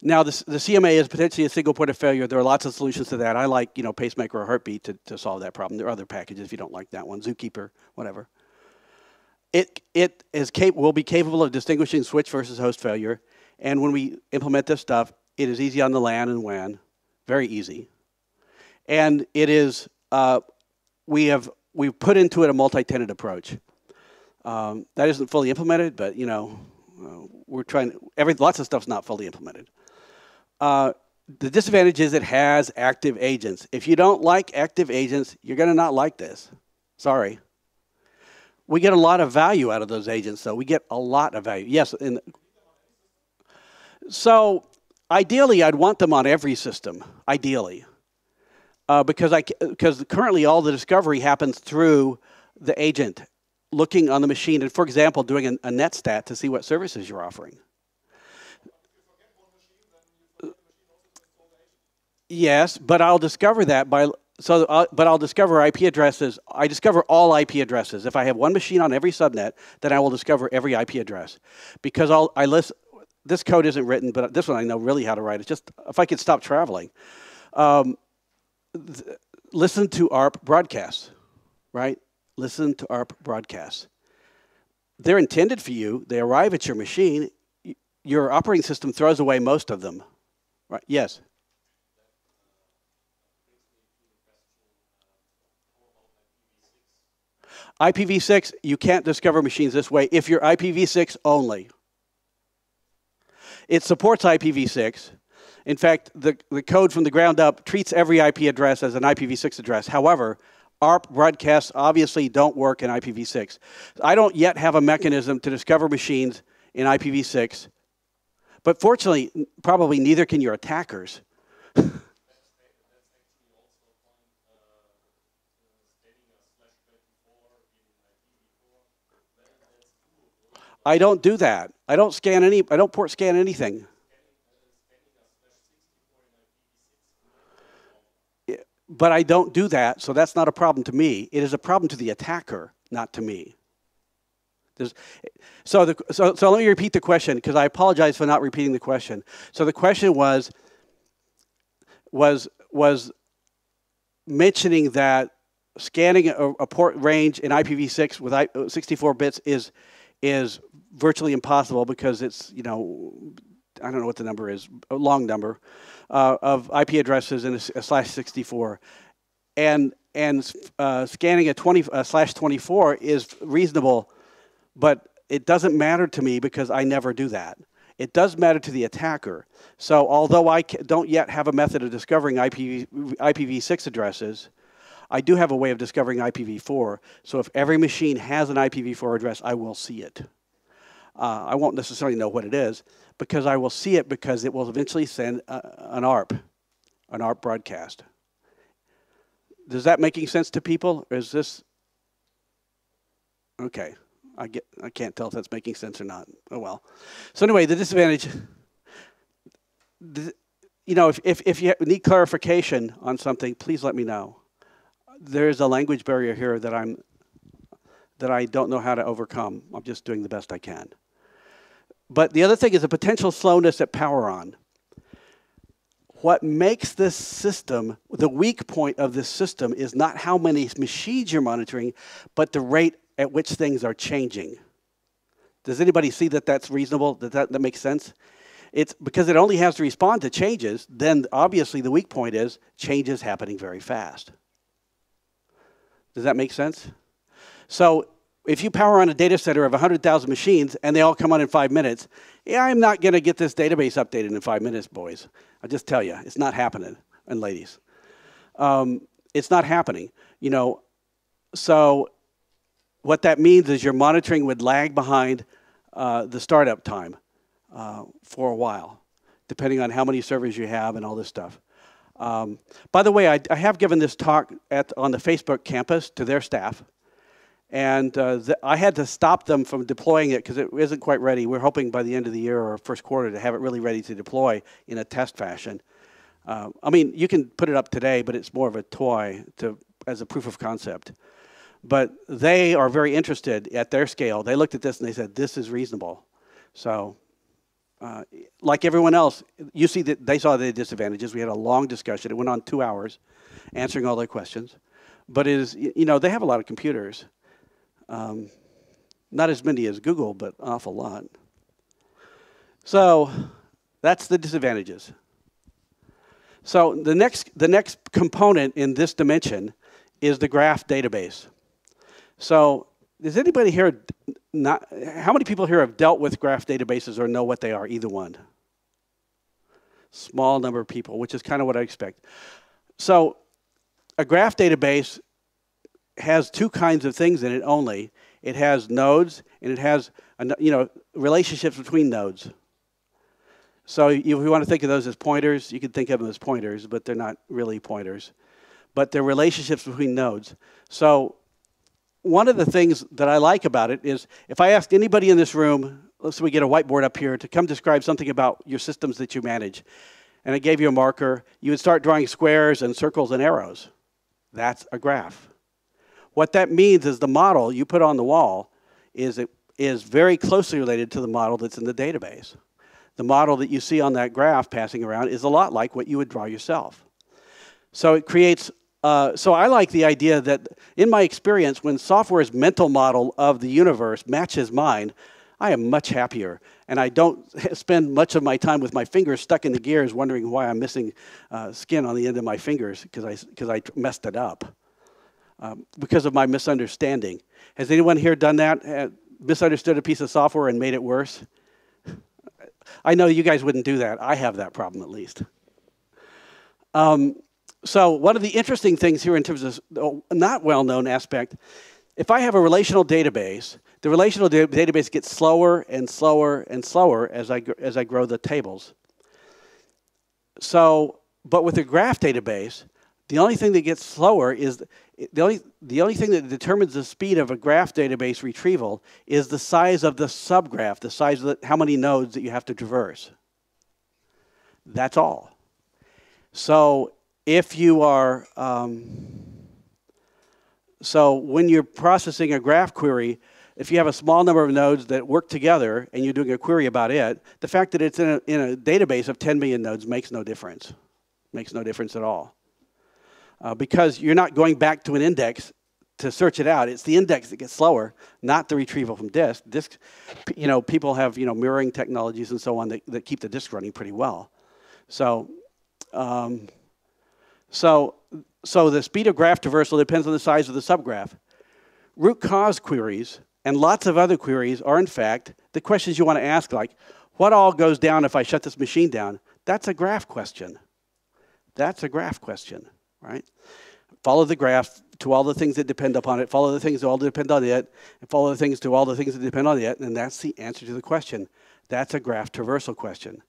Now, this, the C M A is potentially a single point of failure. There are lots of solutions to that. I like, you know, Pacemaker or Heartbeat to, to solve that problem. There are other packages if you don't like that one, Zookeeper, whatever. It, it is cap will be capable of distinguishing switch versus host failure, and when we implement this stuff, it is easy on the LAN and W A N. Very easy, and it is. Uh, we have we've put into it a multi-tenant approach. Um, that isn't fully implemented, but you know, uh, we're trying. Every lots of stuff's not fully implemented. Uh, the disadvantage is it has active agents. If you don't like active agents, you're going to not like this. Sorry. We get a lot of value out of those agents, though. We get a lot of value. Yes, and so. Ideally, I'd want them on every system, ideally, uh, because I, because currently all the discovery happens through the agent looking on the machine and, for example, doing an, a netstat to see what services you're offering. Yes, but I'll discover that by, so, uh, but I'll discover I P addresses. I discover all I P addresses. If I have one machine on every subnet, then I will discover every I P address because I'll, I list. This code isn't written, but this one I know really how to write. It's just if I could stop traveling. Um, listen to A R P broadcasts, right? Listen to A R P broadcasts. They're intended for you. They arrive at your machine. Y your operating system throws away most of them, right? Yes. I P v six, you can't discover machines this way if you're I P v six only. It supports I P v six. In fact, the, the code from the ground up treats every I P address as an I P v six address. However, A R P broadcasts obviously don't work in I P v six. I don't yet have a mechanism to discover machines in I P v six, but fortunately, probably neither can your attackers. I don't do that. I don't scan any. I don't port scan anything. But I don't do that, so that's not a problem to me. It is a problem to the attacker, not to me. There's, so, the, so, so let me repeat the question, because I apologize for not repeating the question. So the question was, was, was mentioning that scanning a, a port range in I P v six with I, sixty-four bits is is virtually impossible because it's, you know, I don't know what the number is, a long number, uh, of I P addresses in a, a slash sixty-four. And, and uh, scanning a, twenty, a slash twenty-four is reasonable, but it doesn't matter to me because I never do that. It does matter to the attacker. So although I c don't yet have a method of discovering I P v six addresses, I do have a way of discovering I P v four. So if every machine has an I P v four address, I will see it. Uh, I won't necessarily know what it is, because I will see it because it will eventually send uh, an A R P, an A R P broadcast. Does that making sense to people? Or is this okay? I get. I can't tell if that's making sense or not. Oh well. So anyway, the disadvantage. The, you know, if if if you need clarification on something, please let me know. There is a language barrier here that I'm that I don't know how to overcome. I'm just doing the best I can. But the other thing is a potential slowness at power on. What makes this system, the weak point of this system, is not how many machines you're monitoring, but the rate at which things are changing. Does anybody see that that's reasonable, that that, that makes sense? It's because it only has to respond to changes, then obviously the weak point is changes happening very fast. Does that make sense? So if you power on a data center of one hundred thousand machines and they all come on in five minutes, yeah, I'm not going to get this database updated in five minutes, boys. I'll just tell you, it's not happening. And ladies, um, it's not happening. You know, so what that means is your monitoring would lag behind uh, the startup time uh, for a while, depending on how many servers you have and all this stuff. Um, by the way, I, I have given this talk at, on the Facebook campus to their staff. And uh, the, I had to stop them from deploying it because it isn't quite ready. We're hoping by the end of the year or first quarter to have it really ready to deploy in a test fashion. Uh, I mean, you can put it up today, but it's more of a toy to, as a proof of concept. But they are very interested at their scale. They looked at this and they said, this is reasonable. So uh, like everyone else, you see that they saw the disadvantages. We had a long discussion. It went on two hours answering all their questions. But it is, you know, they have a lot of computers. Um, not as many as Google, but an awful lot. So that's the disadvantages. So the next, the next component in this dimension is the graph database. So does anybody here, not, how many people here have dealt with graph databases or know what they are, either one? Small number of people, which is kind of what I expect. So a graph database has two kinds of things in it only. It has nodes and it has, you know, relationships between nodes. So if you want to think of those as pointers, you can think of them as pointers, but they're not really pointers. But they're relationships between nodes. So one of the things that I like about it is if I asked anybody in this room, let's say we get a whiteboard up here, to come describe something about your systems that you manage, and I gave you a marker, you would start drawing squares and circles and arrows. That's a graph. What that means is the model you put on the wall is, it is very closely related to the model that's in the database. The model that you see on that graph passing around is a lot like what you would draw yourself. So it creates, uh, so I like the idea that in my experience, when software's mental model of the universe matches mine, I am much happier. And I don't spend much of my time with my fingers stuck in the gears wondering why I'm missing uh, skin on the end of my fingers because I, because I messed it up. Um, because of my misunderstanding. Has anyone here done that? Uh, misunderstood a piece of software and made it worse? I know you guys wouldn't do that. I have that problem at least. Um, So one of the interesting things here in terms of a not well-known aspect, if I have a relational database, the relational da database gets slower and slower and slower as I, as I grow the tables. So, but with a graph database, the only thing that gets slower is, the only, the only thing that determines the speed of a graph database retrieval is the size of the subgraph, the size of the, how many nodes that you have to traverse. That's all. So if you are, um, so when you're processing a graph query, if you have a small number of nodes that work together and you're doing a query about it, the fact that it's in a, in a database of ten million nodes makes no difference. Makes no difference at all. Uh, because you're not going back to an index to search it out. It's the index that gets slower, not the retrieval from disk. Disk, you know, people have, you know, mirroring technologies and so on that, that keep the disk running pretty well. So, um, so, so the speed of graph traversal depends on the size of the subgraph. Root cause queries and lots of other queries are, in fact, the questions you want to ask, like, what all goes down if I shut this machine down? That's a graph question. That's a graph question, right? Follow the graph to all the things that depend upon it, follow the things that all depend on it, and follow the things to all the things that depend on it, and that's the answer to the question. That's a graph traversal question.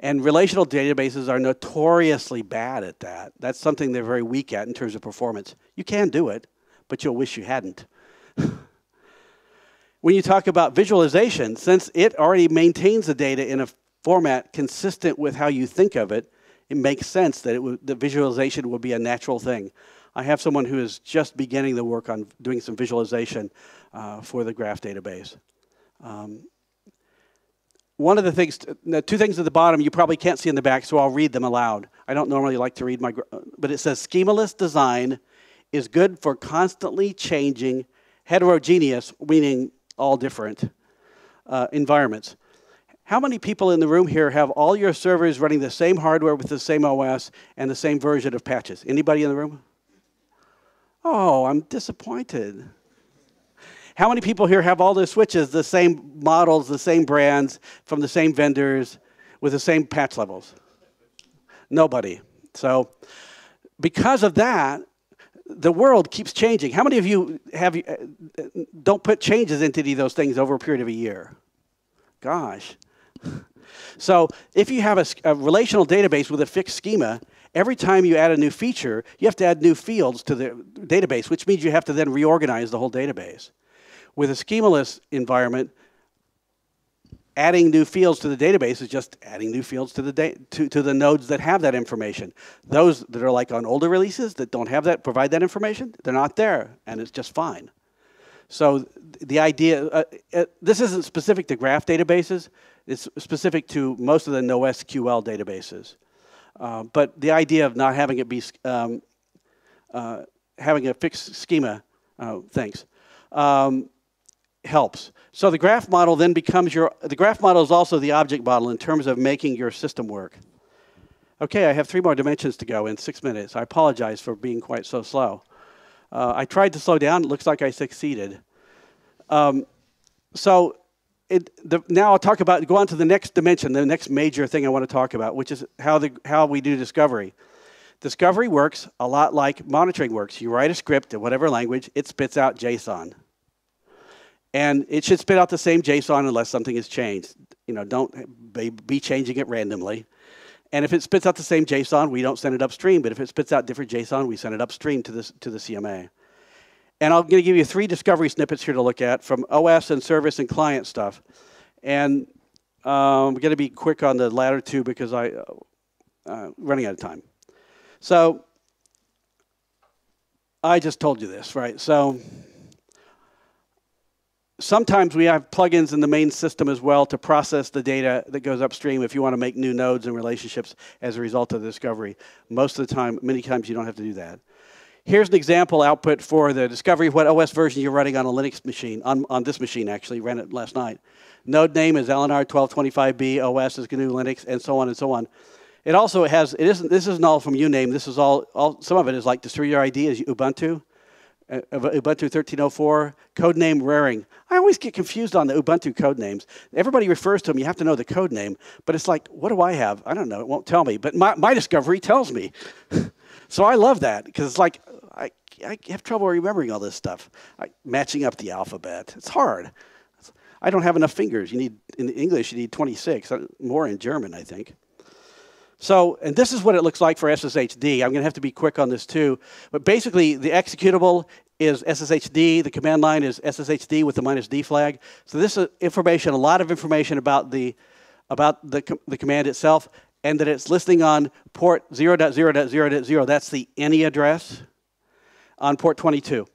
And relational databases are notoriously bad at that. That's something they're very weak at in terms of performance. You can do it, but you'll wish you hadn't. When you talk about visualization, since it already maintains the data in a format consistent with how you think of it, it makes sense that it w the visualization would be a natural thing. I have someone who is just beginning the work on doing some visualization uh, for the graph database. Um, one of the things, now two things at the bottom you probably can't see in the back, so I'll read them aloud. I don't normally like to read my, but it says schemaless design is good for constantly changing heterogeneous, meaning all different uh, environments. How many people in the room here have all your servers running the same hardware with the same O S and the same version of patches? Anybody in the room? Oh, I'm disappointed. How many people here have all their switches, the same models, the same brands, from the same vendors, with the same patch levels? Nobody. So because of that, the world keeps changing. How many of you have don't put changes into any of those things over a period of a year? Gosh. So if you have a, a relational database with a fixed schema, every time you add a new feature, you have to add new fields to the database, which means you have to then reorganize the whole database. With a schemaless environment, adding new fields to the database is just adding new fields to the, da to, to the nodes that have that information. Those that are like on older releases that don't have that, provide that information, they're not there, and it's just fine. So the idea, uh, uh, this isn't specific to graph databases. It's specific to most of the NoSQL databases. Uh, but the idea of not having it be, um, uh, having a fixed schema, uh, thanks, um, helps. So the graph model then becomes your, the graph model is also the object model in terms of making your system work. Okay, I have three more dimensions to go in six minutes. I apologize for being quite so slow. Uh, I tried to slow down. It looks like I succeeded. Um, so it, the, now I'll talk about, go on to the next dimension, the next major thing I want to talk about, which is how, the, how we do discovery. Discovery works a lot like monitoring works. You write a script in whatever language, it spits out JSON. And it should spit out the same JSON unless something is changed. You know, don't be changing it randomly. And if it spits out the same JSON, we don't send it upstream. But if it spits out different JSON, we send it upstream to, this, to the C M A. And I'm going to give you three discovery snippets here to look at from O S and service and client stuff. And um, I'm going to be quick on the latter two because I'm uh, running out of time. So I just told you this, right? So sometimes we have plugins in the main system as well to process the data that goes upstream if you want to make new nodes and relationships as a result of the discovery. Most of the time, many times you don't have to do that. Here's an example output for the discovery of what O S version you're running on a Linux machine, on, on this machine actually, ran it last night. Node name is L N R twelve twenty-five B, O S is G N U Linux, and so on and so on. It also has, it isn't, this isn't all from uname, this is all, all, some of it is like distributor I D is Ubuntu. Uh, Ubuntu thirteen oh four, codename Raring. I always get confused on the Ubuntu codenames. Everybody refers to them, you have to know the codename, but it's like, what do I have? I don't know, it won't tell me, but my, my discovery tells me. So I love that because it's like I, I have trouble remembering all this stuff, I, matching up the alphabet. It's hard. I don't have enough fingers. You need in English, you need twenty-six, more in German, I think. So, and this is what it looks like for S S H D. I'm going to have to be quick on this too. But basically, the executable is S S H D. The command line is S S H D with the minus D flag. So this is information, a lot of information about the about the com the command itself, and that it's listening on port zero dot zero dot zero dot zero. That's the any address on port twenty-two.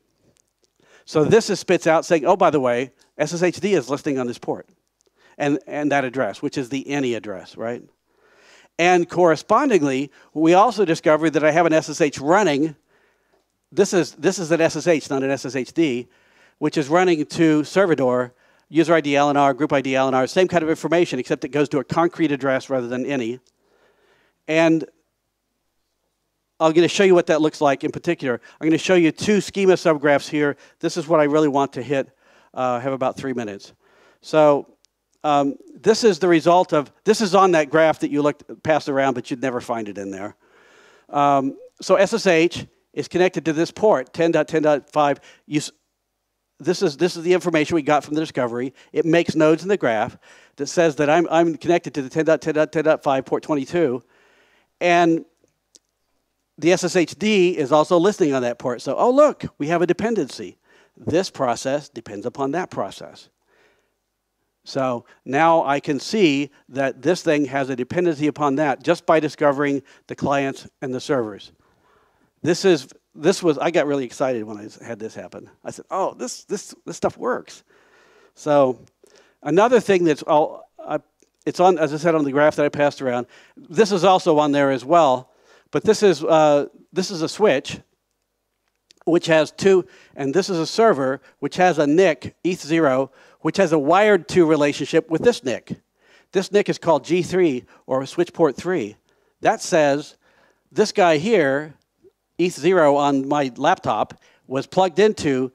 So this is spits out saying, oh, by the way, S S H D is listening on this port and, and that address, which is the any address, right? And correspondingly, we also discovered that I have an S S H running. This is, this is an S S H, not an S S H D, which is running to servidor, user I D L N R, group I D L N R, same kind of information, except it goes to a concrete address rather than any. And I'm going to show you what that looks like in particular. I'm going to show you two schema subgraphs here. This is what I really want to hit. I uh, have about three minutes. So um, this is the result of, this is on that graph that you looked passed around, but you'd never find it in there. Um, so S S H is connected to this port, ten dot ten dot five. This is, this is the information we got from the discovery. It makes nodes in the graph that says that I'm, I'm connected to the ten dot ten dot ten dot five port twenty-two. And the S S H D is also listening on that port. So, oh, look, we have a dependency. This process depends upon that process. So now I can see that this thing has a dependency upon that just by discovering the clients and the servers. This is, this was, I got really excited when I had this happen. I said, oh, this, this, this stuff works. So another thing that's all, I, it's on, as I said, on the graph that I passed around. This is also on there as well, but this is, uh, this is a switch which has two, and this is a server, which has a N I C, E T H zero, which has a wired to relationship with this N I C. This N I C is called G three, or switch port three. That says this guy here, E T H zero on my laptop, was plugged into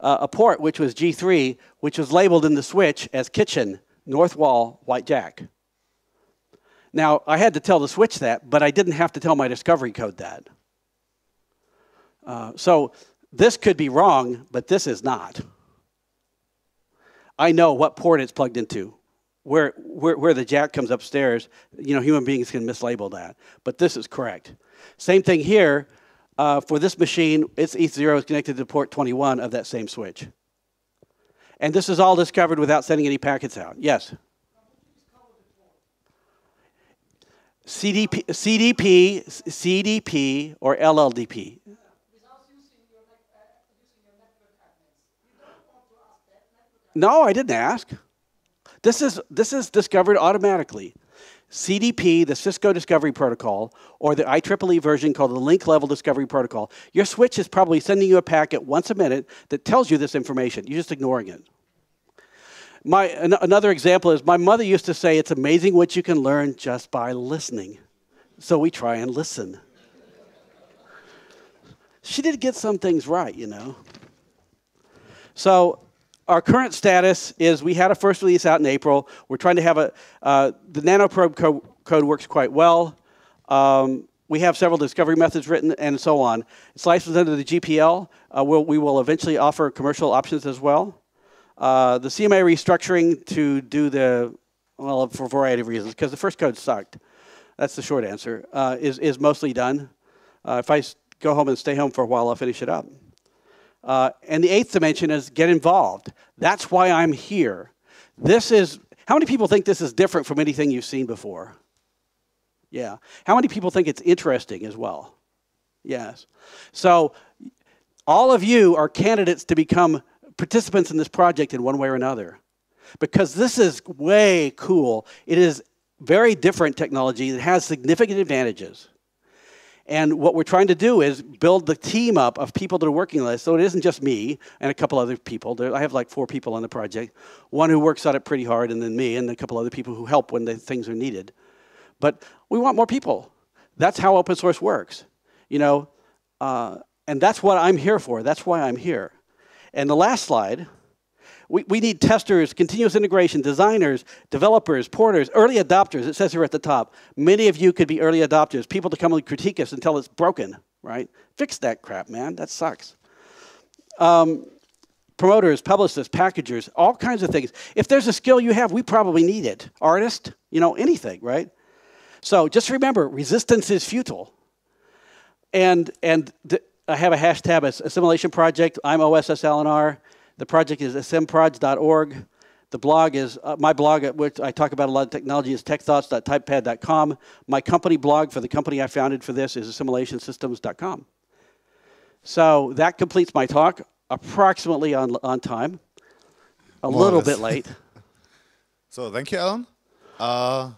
uh, a port which was G three, which was labeled in the switch as kitchen, north wall, white jack. Now, I had to tell the switch that, but I didn't have to tell my discovery code that. Uh, so this could be wrong, but this is not. I know what port it's plugged into, where, where, where the jack comes upstairs. You know, human beings can mislabel that, but this is correct. Same thing here. Uh, for this machine, its E T H zero is connected to port twenty-one of that same switch. And this is all discovered without sending any packets out. Yes? C D P, C D P, C D P or L L D P. No, I didn't ask. This is, this is discovered automatically. C D P, the Cisco Discovery Protocol, or the I triple E version called the Link Level Discovery Protocol. Your switch is probably sending you a packet once a minute that tells you this information. You're just ignoring it. My, an another example is my mother used to say, it's amazing what you can learn just by listening. So we try and listen. She did get some things right, you know. So our current status is we had a first release out in April. We're trying to have a, uh, the nanoprobe co code works quite well. Um, we have several discovery methods written and so on. It's licensed under the G P L. Uh, we'll, we will eventually offer commercial options as well. Uh, the C M A restructuring to do the, well, for a variety of reasons, because the first code sucked. That's the short answer, uh, is, is mostly done. Uh, if I go home and stay home for a while, I'll finish it up. Uh, and the eighth dimension is get involved. That's why I'm here. This is, how many people think this is different from anything you've seen before? Yeah. How many people think it's interesting as well? Yes. So all of you are candidates to become participants in this project in one way or another, because this is way cool. It is very different technology that has significant advantages. And what we're trying to do is build the team up of people that are working on this. So it isn't just me and a couple other people. There, I have like four people on the project. One who works on it pretty hard, and then me, and a couple other people who help when the things are needed. But we want more people. That's how open source works, you know. Uh, and that's what I'm here for. That's why I'm here. And the last slide, we, we need testers, continuous integration, designers, developers, porters, early adopters. It says here at the top, many of you could be early adopters, people to come and critique us until it's broken. right? Fix that crap, man. That sucks. Um, promoters, publicists, packagers, all kinds of things. If there's a skill you have, we probably need it. Artist, you know, anything, right? So just remember, resistance is futile. And, and th I have a hashtag, Assimilation Project. I'm O S S L N R. The project is assim prods dot org. The blog is, uh, my blog, at which I talk about a lot of technology, is tech thoughts dot typepad dot com. My company blog for the company I founded for this is assimilation systems dot com. So that completes my talk, approximately on, on time. A More little bit late. So thank you, Alan. Uh,